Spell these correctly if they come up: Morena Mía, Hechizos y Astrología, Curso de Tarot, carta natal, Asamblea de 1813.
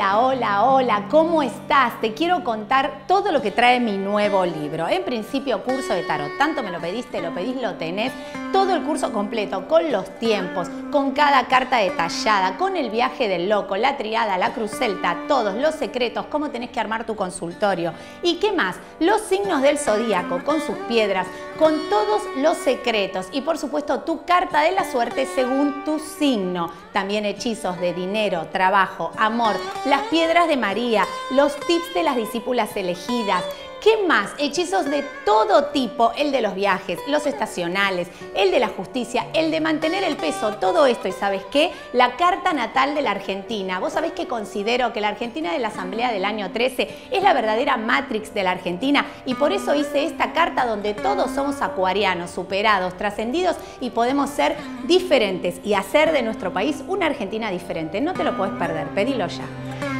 Hola, ¿cómo estás? Te quiero contar todo lo que trae mi nuevo libro. En principio, Curso de Tarot. Tanto me lo pediste, lo tenés. Todo el curso completo, con los tiempos, con cada carta detallada, con el viaje del loco, la triada, la cruz celta, todos los secretos, cómo tenés que armar tu consultorio. ¿Y qué más? Los signos del zodíaco, con sus piedras, con todos los secretos. Y por supuesto, tu carta de la suerte según tu signo. También hechizos de dinero, trabajo, amor, las piedras de María, los tips de las discípulas elegidas. ¿Qué más? Hechizos de todo tipo, el de los viajes, los estacionales, el de la justicia, el de mantener el peso, todo esto. ¿Y sabes qué? La carta natal de la Argentina. Vos sabés que considero que la Argentina de la Asamblea del año 13 es la verdadera Matrix de la Argentina, y por eso hice esta carta donde todos somos acuarianos, superados, trascendidos, y podemos ser diferentes y hacer de nuestro país una Argentina diferente. No te lo podés perder, pedilo ya.